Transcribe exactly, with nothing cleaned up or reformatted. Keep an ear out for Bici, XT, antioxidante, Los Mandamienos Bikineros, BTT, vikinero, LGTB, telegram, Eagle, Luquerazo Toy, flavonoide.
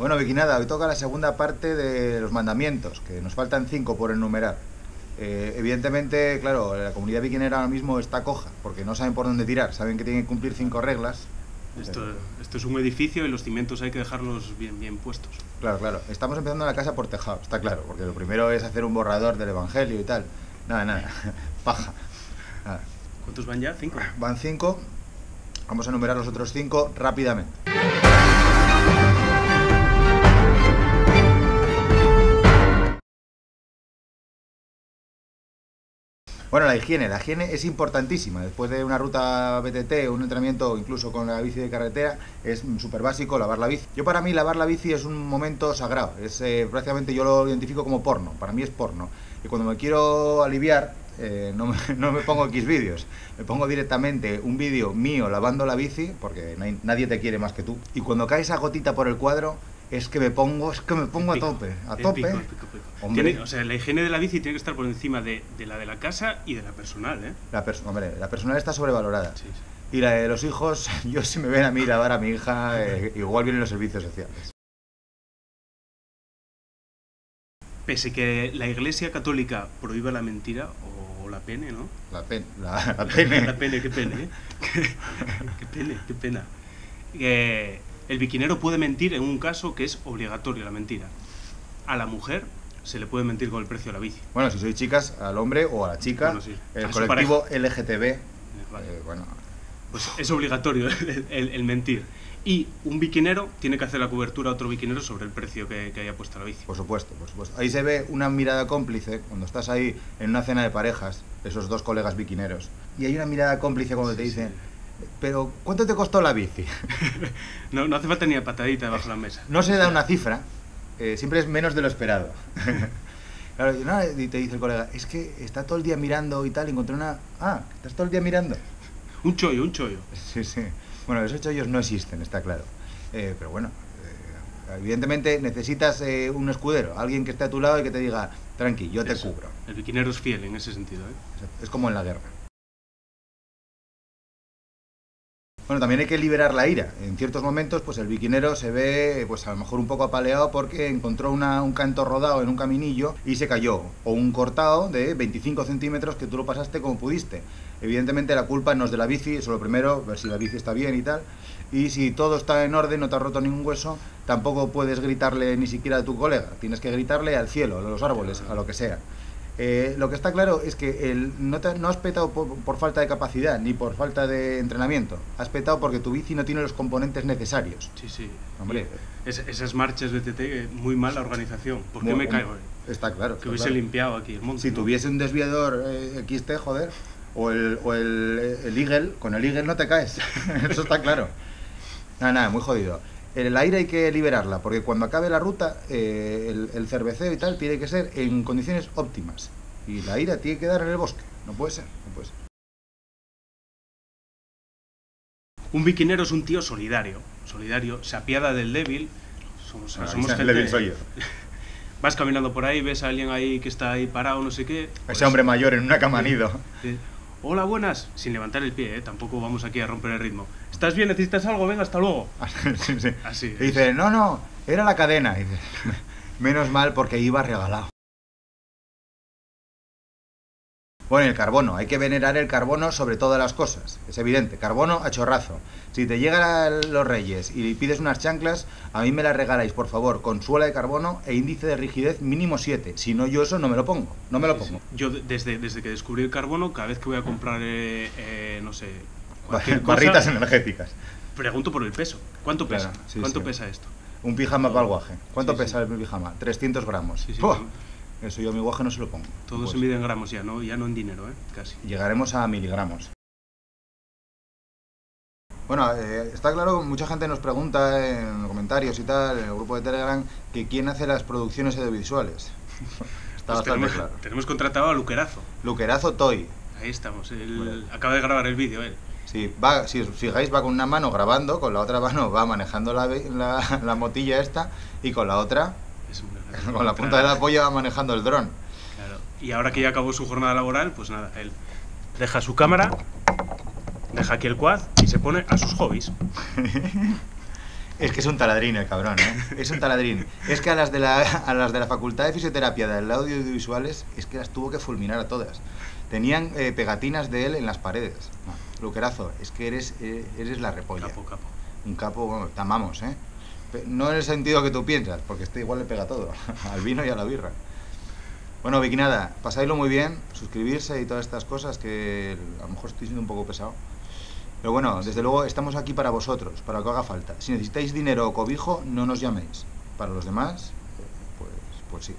Bueno, Vicky, nada, hoy toca la segunda parte de los mandamientos, que nos faltan cinco por enumerar. Eh, evidentemente, claro, la comunidad vikinera ahora mismo está coja, porque no saben por dónde tirar, saben que tienen que cumplir cinco reglas. Esto, esto es un edificio y los cimientos hay que dejarlos bien, bien puestos. Claro, claro. Estamos empezando la casa por tejado, está claro, porque lo primero es hacer un borrador del Evangelio y tal. Nada, nada, paja. Nada. ¿Cuántos van ya? ¿Cinco? Van cinco. Vamos a enumerar los otros cinco rápidamente. Bueno, la higiene. La higiene es importantísima. Después de una ruta B T T, un entrenamiento incluso con la bici de carretera, es súper básico lavar la bici. Yo para mí lavar la bici es un momento sagrado. Es, eh, prácticamente yo lo identifico como porno. Para mí es porno. Y cuando me quiero aliviar, eh, no, me, no me pongo X vídeos. Me pongo directamente un vídeo mío lavando la bici, porque no hay, nadie te quiere más que tú. Y cuando cae esa gotita por el cuadro, es que me pongo, es que me pongo pico, a tope, a tope. Pico, pico, pico. Tiene, o sea, la higiene de la bici tiene que estar por encima de, de la de la casa y de la personal, ¿eh? La perso hombre, la personal está sobrevalorada. Sí, sí. Y la de los hijos, yo si me ven a mí lavar a mi hija, eh, igual vienen los servicios sociales. Pese que la Iglesia Católica prohíba la mentira o, o la pene, ¿no? La pene, la, la pene. La pene, qué pene, ¿eh? qué, qué pene, qué pena. Eh, El vikinero puede mentir en un caso que es obligatorio la mentira. A la mujer se le puede mentir con el precio de la bici. Bueno, si sois chicas, al hombre o a la chica, bueno, sí. El a colectivo L G T B, eh, vale. eh, bueno. Pues es obligatorio el, el, el mentir. Y un vikinero tiene que hacer la cobertura a otro vikinero sobre el precio que, que haya puesto la bici. Por supuesto, por supuesto. Ahí se ve una mirada cómplice cuando estás ahí en una cena de parejas, esos dos colegas vikineros. Y hay una mirada cómplice cuando sí, te dicen... Sí. Pero, ¿cuánto te costó la bici? No, no hace falta ni a patadita debajo de la mesa. No se da una cifra, eh, siempre es menos de lo esperado. Claro, no, y te dice el colega, es que está todo el día mirando y tal, encontré una... Ah, estás todo el día mirando. Un chollo, un chollo. Sí, sí. Bueno, esos chollos no existen, está claro. Eh, pero bueno, eh, evidentemente necesitas eh, un escudero, alguien que esté a tu lado y que te diga, tranqui, yo te Eso. cubro. El vikinero es fiel en ese sentido, ¿eh? Es como en la guerra. Bueno, también hay que liberar la ira. En ciertos momentos, pues el vikinero se ve, pues a lo mejor un poco apaleado porque encontró una, un canto rodado en un caminillo y se cayó. O un cortado de veinticinco centímetros que tú lo pasaste como pudiste. Evidentemente la culpa no es de la bici, eso lo primero, ver si la bici está bien y tal. Y si todo está en orden, no te has roto ningún hueso, tampoco puedes gritarle ni siquiera a tu colega. Tienes que gritarle al cielo, a los árboles, a lo que sea. Eh, lo que está claro es que el, no, te, no has petado por, por falta de capacidad ni por falta de entrenamiento. Has petado porque tu bici no tiene los componentes necesarios. Sí, sí. Hombre. Es, esas marchas de B T T, muy mala organización. ¿Por qué muy, me caigo? Está claro. Que está hubiese claro. limpiado aquí el monte. Si ¿no? tuviese un desviador eh, X T, joder, o, el, o el, el Eagle, con el Eagle no te caes. Eso está claro. Nada, nada, muy jodido. El aire hay que liberarla, porque cuando acabe la ruta, eh, el, el cerveceo y tal tiene que ser en condiciones óptimas. Y la ira tiene que dar en el bosque. No puede ser, no puede ser. Un vikinero es un tío solidario. Solidario, se apiada del débil. Somos, ah, somos gente... El débil soy yo. Vas caminando por ahí, ves a alguien ahí que está ahí parado, no sé qué... Pues... Ese hombre mayor en una cama nido. Sí. Hola, buenas. Sin levantar el pie, ¿eh? Tampoco vamos aquí a romper el ritmo. ¿Estás bien? ¿Necesitas algo? Venga, hasta luego. Sí, sí. Así es. Y dice, no, no, era la cadena. Y dice, menos mal porque iba regalado. Bueno, el carbono. Hay que venerar el carbono sobre todas las cosas. Es evidente. Carbono a chorrazo. Si te llegan los reyes y pides unas chanclas, a mí me las regaláis, por favor, con suela de carbono e índice de rigidez mínimo siete. Si no, yo eso no me lo pongo. No me lo pongo. Sí, sí. Yo desde, desde que descubrí el carbono, cada vez que voy a comprar, eh, eh, no sé... Cosa, barritas energéticas. Pregunto por el peso. ¿Cuánto pesa? Claro, sí, ¿Cuánto sí. pesa esto? Un pijama oh. para el guaje. ¿Cuánto sí, pesa sí. el pijama? trescientos gramos. Sí, sí, eso yo a mi guaje no se lo pongo. Todo pues. se mide en gramos ya, ¿no? Ya no en dinero, ¿eh? Casi. Llegaremos a miligramos. Bueno, eh, está claro, mucha gente nos pregunta en los comentarios y tal, en el grupo de Telegram, que quién hace las producciones audiovisuales. Está pues bastante tenemos, claro. Tenemos contratado a Luquerazo. Luquerazo Toy. Ahí estamos. Él, bueno. Acaba de grabar el vídeo, él. Sí, va, si os fijáis, va con una mano grabando, con la otra mano va manejando la, la, la motilla esta y con la otra, es una, con la punta de la polla va manejando el dron. Claro. Y ahora que ya acabó su jornada laboral, pues nada, él deja su cámara, deja aquí el quad y se pone a sus hobbies. Es que es un taladrín el cabrón, ¿eh? Es un taladrín. Es que a las de la, a las de la Facultad de Fisioterapia del Audiovisuales es que las tuvo que fulminar a todas. Tenían eh, pegatinas de él en las paredes. No, Luquerazo, es que eres, eh, eres la repolla. Capo, capo. Un capo, bueno, te amamos, ¿eh? No en el sentido que tú piensas, porque este igual le pega todo, al vino y a la birra. Bueno, Vicky, nada, pasadlo muy bien, suscribirse y todas estas cosas que a lo mejor estoy siendo un poco pesado. Pero bueno, desde luego estamos aquí para vosotros, para lo que haga falta. Si necesitáis dinero o cobijo, no nos llaméis. Para los demás, pues, pues sí.